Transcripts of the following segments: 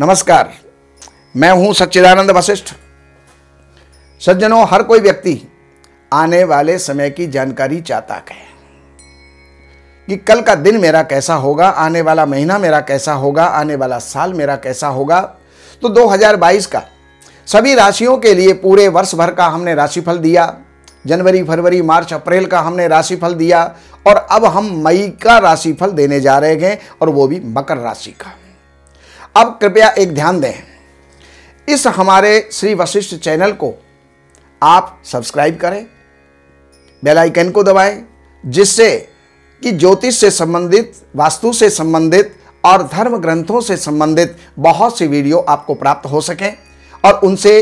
नमस्कार, मैं हूं सच्चिदानंद वशिष्ठ। सज्जनों, हर कोई व्यक्ति आने वाले समय की जानकारी चाहता है कि कल का दिन मेरा कैसा होगा, आने वाला महीना मेरा कैसा होगा, आने वाला साल मेरा कैसा होगा। तो 2022 का सभी राशियों के लिए पूरे वर्ष भर का हमने राशिफल दिया। जनवरी, फरवरी, मार्च, अप्रैल का हमने राशिफल दिया और अब हम मई का राशिफल देने जा रहे हैं, और वो भी मकर राशि का। अब कृपया एक ध्यान दें, इस हमारे श्री वशिष्ठ चैनल को आप सब्सक्राइब करें, बेल आइकन को दबाएं, जिससे कि ज्योतिष से संबंधित, वास्तु से संबंधित और धर्म ग्रंथों से संबंधित बहुत सी वीडियो आपको प्राप्त हो सकें और उनसे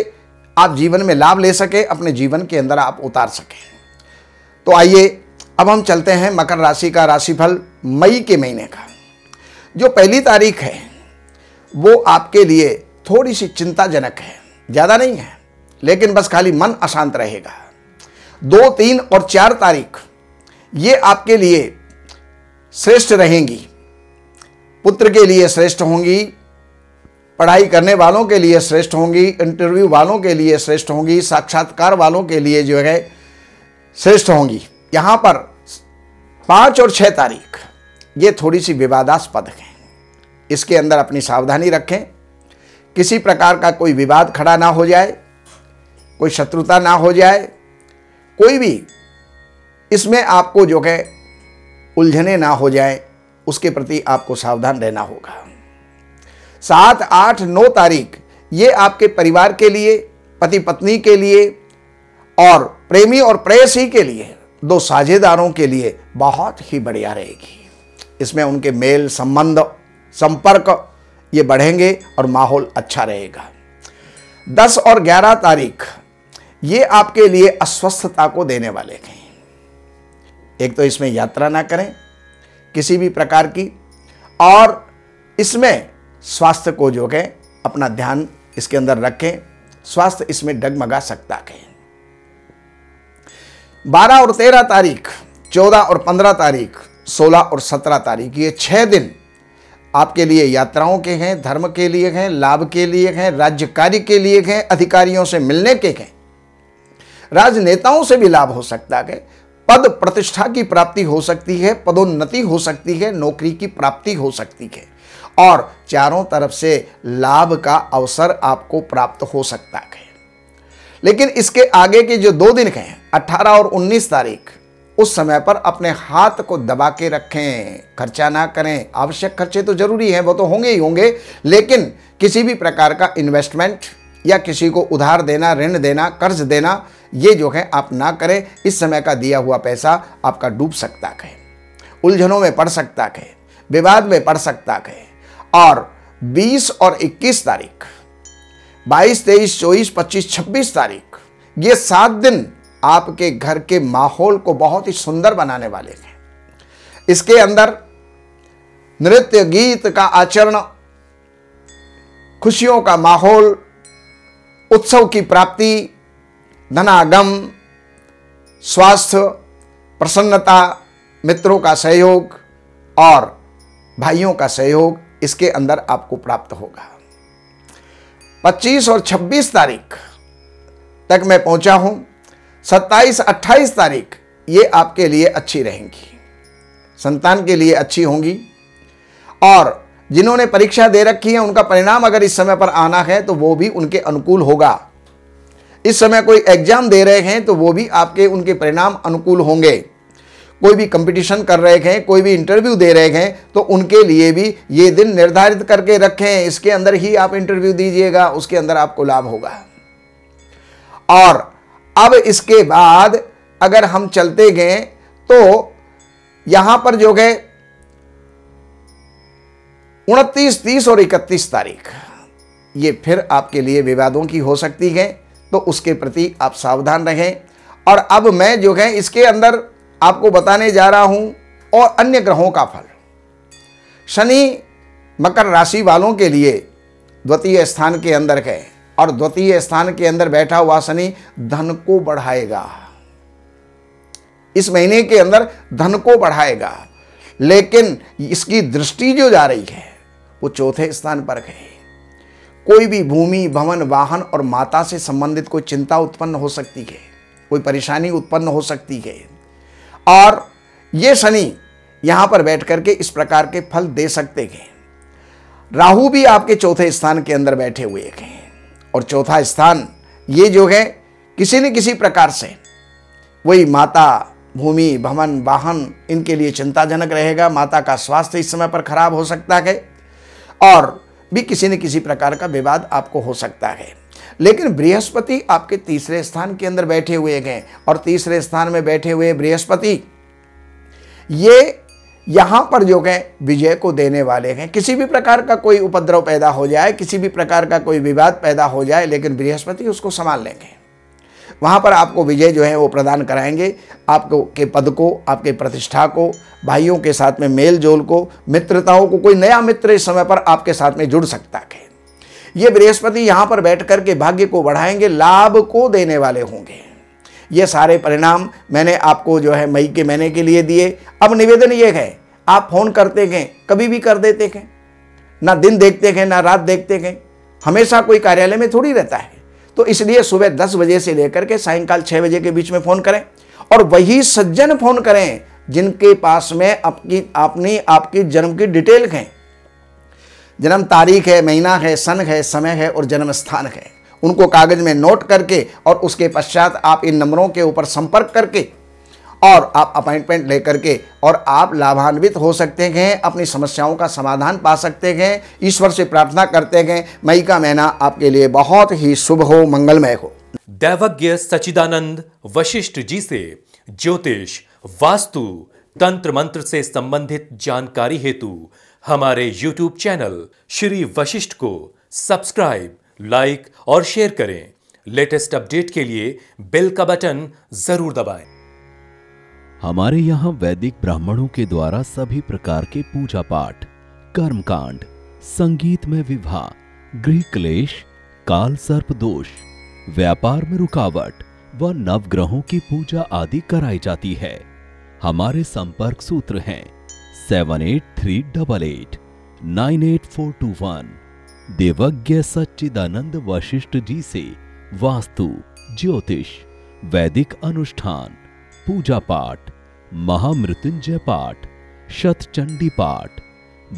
आप जीवन में लाभ ले सकें, अपने जीवन के अंदर आप उतार सकें। तो आइए अब हम चलते हैं मकर राशि का राशिफल मई के महीने का। जो पहली तारीख है वो आपके लिए थोड़ी सी चिंताजनक है, ज़्यादा नहीं है, लेकिन बस खाली मन अशांत रहेगा। 2, 3 और 4 तारीख ये आपके लिए श्रेष्ठ रहेंगी। पुत्र के लिए श्रेष्ठ होंगी, पढ़ाई करने वालों के लिए श्रेष्ठ होंगी, इंटरव्यू वालों के लिए श्रेष्ठ होंगी, साक्षात्कार वालों के लिए जो है श्रेष्ठ होंगी। यहाँ पर 5 और 6 तारीख ये थोड़ी सी विवादास्पद है, इसके अंदर अपनी सावधानी रखें। किसी प्रकार का कोई विवाद खड़ा ना हो जाए, कोई शत्रुता ना हो जाए, कोई भी इसमें आपको जो है उलझने ना हो जाए, उसके प्रति आपको सावधान रहना होगा। 7, 8, 9 तारीख ये आपके परिवार के लिए, पति पत्नी के लिए और प्रेमी और प्रेयसी के लिए, दो साझेदारों के लिए बहुत ही बढ़िया रहेगी। इसमें उनके मेल, संबंध, संपर्क ये बढ़ेंगे और माहौल अच्छा रहेगा। 10 और 11 तारीख ये आपके लिए अस्वस्थता को देने वाले हैं। एक तो इसमें यात्रा ना करें किसी भी प्रकार की, और इसमें स्वास्थ्य को जो है अपना ध्यान इसके अंदर रखें, स्वास्थ्य इसमें डगमगा सकता है। 12 और 13 तारीख, 14 और 15 तारीख, 16 और 17 तारीख ये 6 दिन आपके लिए यात्राओं के हैं, धर्म के लिए हैं, लाभ के लिए हैं, राज्य कार्य के लिए हैं, अधिकारियों से मिलने के हैं, राजनेताओं से भी लाभ हो सकता है, पद प्रतिष्ठा की प्राप्ति हो सकती है, पदोन्नति हो सकती है, नौकरी की प्राप्ति हो सकती है और चारों तरफ से लाभ का अवसर आपको प्राप्त हो सकता है। लेकिन इसके आगे के जो 2 दिन हैं, 18 और 19 तारीख, उस समय पर अपने हाथ को दबा के रखें, खर्चा ना करें। आवश्यक खर्चे तो जरूरी हैं, वो तो होंगे ही होंगे, लेकिन किसी भी प्रकार का इन्वेस्टमेंट या किसी को उधार देना, ऋण देना, कर्ज देना, ये जो है आप ना करें। इस समय का दिया हुआ पैसा आपका डूब सकता है, उलझनों में पड़ सकता है, विवाद में पड़ सकता है। और 20 और 21 तारीख, 22, 23, 24, 25, 26 तारीख ये 7 दिन आपके घर के माहौल को बहुत ही सुंदर बनाने वाले हैं। इसके अंदर नृत्य, गीत का आचरण, खुशियों का माहौल, उत्सव की प्राप्ति, धनागम, स्वास्थ्य, प्रसन्नता, मित्रों का सहयोग और भाइयों का सहयोग इसके अंदर आपको प्राप्त होगा। 25 और 26 तारीख तक मैं पहुंचा हूं। 27, 28 तारीख ये आपके लिए अच्छी रहेंगी, संतान के लिए अच्छी होंगी और जिन्होंने परीक्षा दे रखी है उनका परिणाम अगर इस समय पर आना है तो वो भी उनके अनुकूल होगा। इस समय कोई एग्जाम दे रहे हैं तो वो भी आपके उनके परिणाम अनुकूल होंगे। कोई भी कंपटीशन कर रहे हैं, कोई भी इंटरव्यू दे रहे हैं तो उनके लिए भी ये दिन निर्धारित करके रखें, इसके अंदर ही आप इंटरव्यू दीजिएगा, उसके अंदर आपको लाभ होगा। और अब इसके बाद अगर हम चलते गए तो यहां पर जो है 29, 30 और 31 तारीख ये फिर आपके लिए विवादों की हो सकती है, तो उसके प्रति आप सावधान रहें। और अब मैं जो है इसके अंदर आपको बताने जा रहा हूं और अन्य ग्रहों का फल। शनि मकर राशि वालों के लिए द्वितीय स्थान के अंदर है और द्वितीय स्थान के अंदर बैठा हुआ शनि धन को बढ़ाएगा, इस महीने के अंदर धन को बढ़ाएगा, लेकिन इसकी दृष्टि जो जा रही है वो चौथे स्थान पर है। कोई भी भूमि, भवन, वाहन और माता से संबंधित कोई चिंता उत्पन्न हो सकती है, कोई परेशानी उत्पन्न हो सकती है। और ये शनि यहाँ पर बैठ करके इस प्रकार के फल दे सकते हैं। राहु भी आपके चौथे स्थान के अंदर बैठे हुए हैं और चौथा स्थान ये जो है किसी न किसी प्रकार से वही माता, भूमि, भवन, वाहन इनके लिए चिंताजनक रहेगा। माता का स्वास्थ्य इस समय पर खराब हो सकता है और भी किसी न किसी प्रकार का विवाद आपको हो सकता है। लेकिन बृहस्पति आपके तीसरे स्थान के अंदर बैठे हुए हैं और तीसरे स्थान में बैठे हुए बृहस्पति ये यहाँ पर जो है विजय को देने वाले हैं। किसी भी प्रकार का कोई उपद्रव पैदा हो जाए, किसी भी प्रकार का कोई विवाद पैदा हो जाए, लेकिन बृहस्पति उसको संभाल लेंगे। वहाँ पर आपको विजय जो है वो प्रदान कराएंगे। आपको के पद को, आपके प्रतिष्ठा को, भाइयों के साथ में मेल जोल को, मित्रताओं को, कोई नया मित्र इस समय पर आपके साथ में जुड़ सकता है। ये बृहस्पति यहाँ पर बैठ कर के भाग्य को बढ़ाएंगे, लाभ को देने वाले होंगे। ये सारे परिणाम मैंने आपको जो है मई के महीने के लिए दिए। अब निवेदन ये है, आप फोन करते हैं, कभी भी कर देते हैं, ना दिन देखते हैं ना रात देखते हैं, हमेशा कोई कार्यालय में थोड़ी रहता है। तो इसलिए सुबह 10 बजे से लेकर के सायंकाल 6 बजे के बीच में फ़ोन करें और वही सज्जन फ़ोन करें जिनके पास में आपकी जन्म की डिटेल है, जन्म तारीख है, महीना है, सन है, समय है और जन्म स्थान है। उनको कागज़ में नोट करके और उसके पश्चात आप इन नंबरों के ऊपर संपर्क करके और आप अपॉइंटमेंट ले करके और आप लाभान्वित हो सकते हैं, अपनी समस्याओं का समाधान पा सकते हैं। ईश्वर से प्रार्थना करते हैं मई का महीना आपके लिए बहुत ही शुभ हो, मंगलमय हो। दैवज्ञ सच्चिदानंद वशिष्ठ जी से ज्योतिष, वास्तु, तंत्र मंत्र से संबंधित जानकारी हेतु हमारे YouTube चैनल श्री वशिष्ठ को सब्सक्राइब, लाइक और शेयर करें। लेटेस्ट अपडेट के लिए बेल का बटन जरूर दबाएं। हमारे यहाँ वैदिक ब्राह्मणों के द्वारा सभी प्रकार के पूजा पाठ, कर्मकांड, संगीत में विवाह, गृह क्लेश, काल सर्प दोष, व्यापार में रुकावट व नवग्रहों की पूजा आदि कराई जाती है। हमारे संपर्क सूत्र हैं 7838898421 देवज्ञ सच्चिदानंद वशिष्ठ जी से वास्तु, ज्योतिष, वैदिक अनुष्ठान, पूजा पाठ, महामृत्युंजय पाठ, शतचंडी पाठ,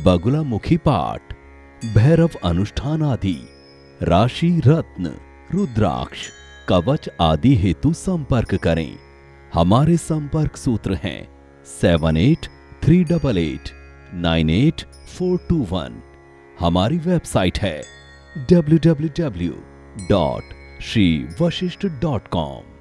बगुलामुखी पाठ, भैरव अनुष्ठान आदि, राशि रत्न, रुद्राक्ष, कवच आदि हेतु संपर्क करें। हमारे संपर्क सूत्र हैं 7838898421। हमारी वेबसाइट है www.shriwashishth.com।